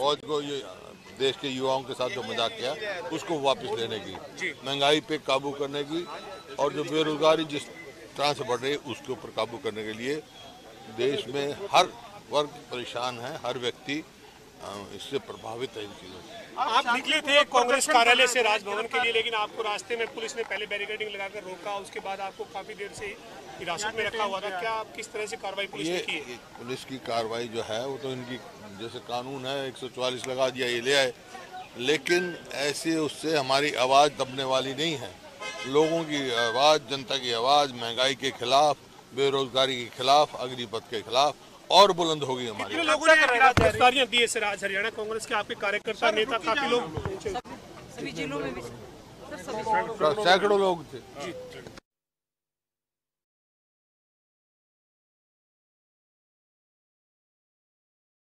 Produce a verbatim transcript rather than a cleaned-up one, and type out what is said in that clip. फौज को ये देश के युवाओं के साथ जो मजाक किया उसको वापस लेने की, महंगाई पे काबू करने की और जो बेरोजगारी जिस तरह से बढ़ रही है उसके ऊपर काबू करने के लिए देश में हर वर्ग परेशान है, हर व्यक्ति इससे प्रभावित है इन चीज़ों से। आप निकले थे कांग्रेस कार्यालय से राजभवन के लिए, लेकिन आपको रास्ते में पुलिस ने पहले बैरिकेडिंग लगाकर रोका, उसके बाद आपको काफी देर से हिरासत में रखा हुआ था। क्या आप किस तरह से कार्रवाई पुलिस ने की है? पुलिस की कार्रवाई जो है वो तो इनकी जैसे कानून है एक सौ चालीस लगा दिया ये ले आए, लेकिन ऐसे उससे हमारी आवाज़ दबने वाली नहीं है। लोगों की आवाज़, जनता की आवाज़ महंगाई के खिलाफ, बेरोजगारी के खिलाफ, अग्निपथ के खिलाफ और बुलंद होगी हमारी। कितने लोगों ने गिरफ्तारियां दी है आज हरियाणा कांग्रेस के? आपके कार्यकर्ता नेता काफी लोग, सभी जिलों में सैकड़ों लोग थे।